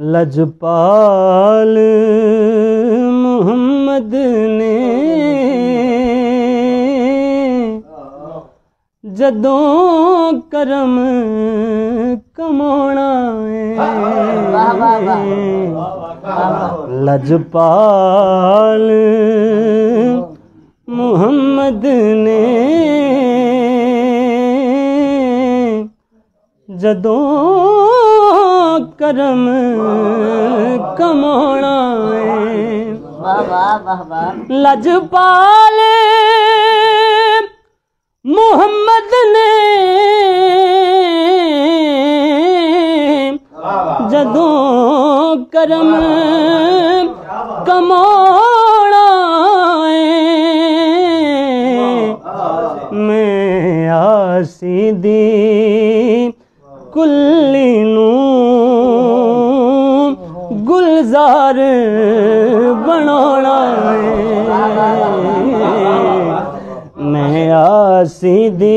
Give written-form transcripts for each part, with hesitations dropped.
लजपाल मोहम्मद ने जदों करम कमाना है। लजपाल मोहम्मद ने जदों करम कमाना है। लजपाल मोहम्मद ने जदों करम कमाना है। मैं आसी दी कुल्ली गुलजार बनाना है। मैं आसीदी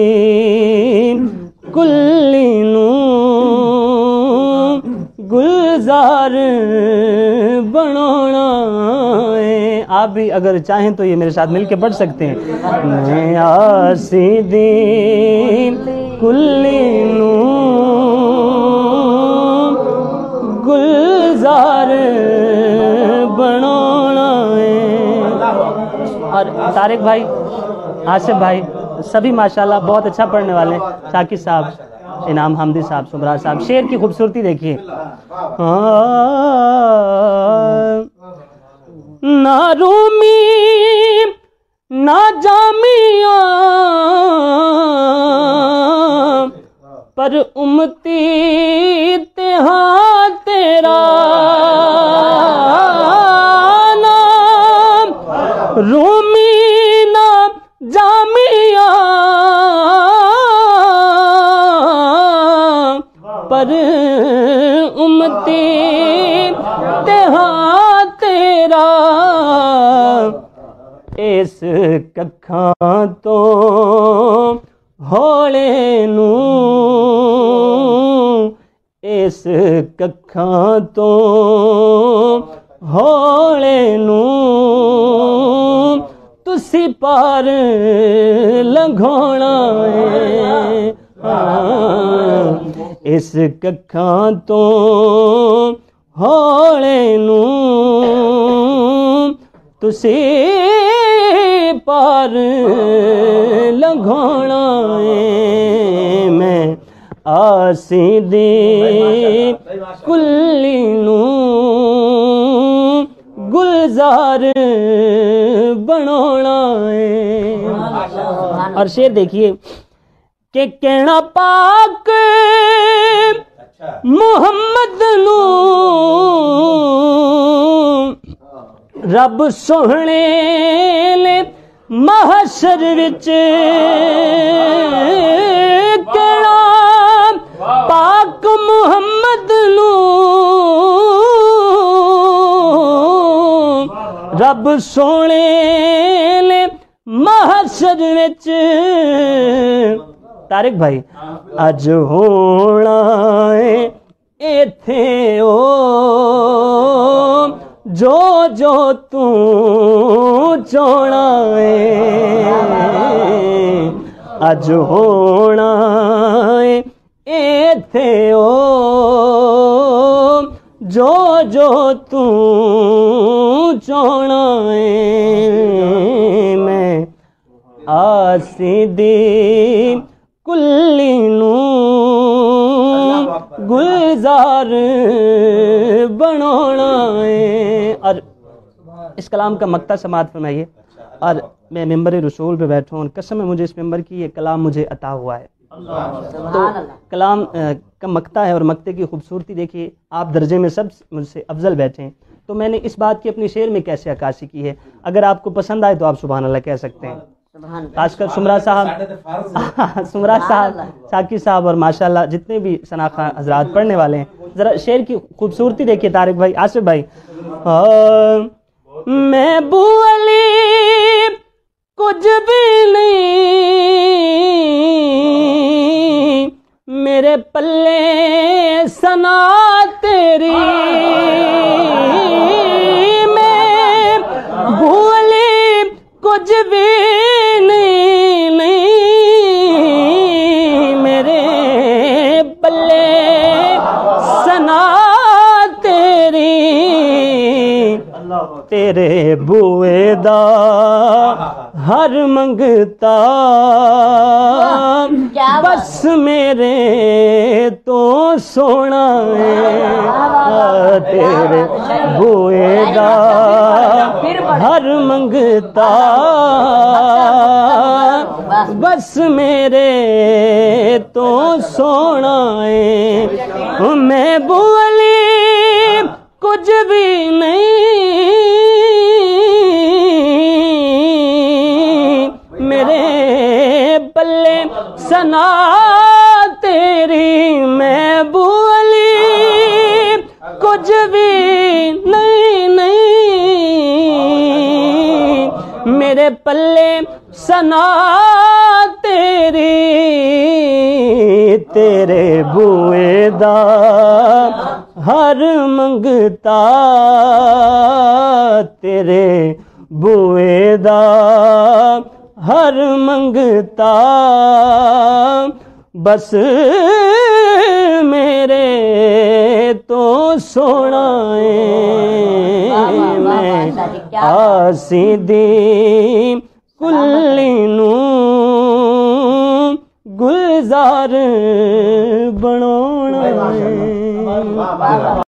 कुल्ली गुलजार बनाना है। आप भी अगर चाहें तो ये मेरे साथ मिलके पढ़ सकते हैं। मैं आसीदी कुल्ली गुलजार बनाना है। और तारिक भाई, आसिफ भाई, सभी माशाल्लाह बहुत अच्छा पढ़ने वाले हैं। साकिब साहब, इनाम हमदी साहब, सुमरा साहब, शेर की खूबसूरती देखिए। ना रूमी ना जामिया पर उम्मती तेरा नाम। रूमी ना जामिया पर उम्मती तेरा। इस कखां तो होले नू, इस कखां तो होले नू तुसी पार लंघोना है। इस कखां तो होले नू तुसी पार लंघोना है। मैं आसीदी कुल्ली गुलजार बनाना है। और शेर देखिए कि कहना पाक मोहम्मद नू रब सोहने ने महशर विच पाक मोहम्मद नू रब सोने ने महशर विच। तारिक भाई, अज होना है इथे ओ जो जो तू चोना है। अज होना है एथे ओ जो जो तू चोना है। मैं आसीदी कुल्ली गुलजार बनाना है। और इस कलाम का मक्ता समात फरमाइए। और मैं मेंबर रसूल पे बैठा हूँ, कसम है मुझे इस मेंबर की, ये कलाम मुझे अता हुआ है। तो कलाम का मक्ता है और मक्ते की खूबसूरती देखिए। आप दर्जे में सब मुझसे अफजल बैठे हैं, तो मैंने इस बात की अपने शेर में कैसे अक्कासी की है। अगर आपको पसंद आए तो आप सुभान अल्लाह कह सकते हैं। खासकर सुमरा साहब, सुमरा साहब, साकी साहब और माशाल्लाह जितने भी सनाखा हजरात पढ़ने वाले हैं, जरा शेर की खूबसूरती देखिए। तारिक भाई, आसिफ भाई, महबूली कुछ भी नहीं मेरे पल्ले सना तेरी। तेरे बुए दा हर मंगता बस मेरे तो सोना है तेरे बुए दा हर मंगता बस मेरे तो सोना है मैं बोली कुछ भी नहीं मेरे बल्ले सना तेरी मैं बोली कुछ भी नहीं नहीं मेरे पल्ले सना तेरी तेरे बुए दा हर मंगता तेरे बुए दा हर मंगता बस मेरे तो सोना है मैं आसी दी कुल्लीनू गुलजार बनोना है।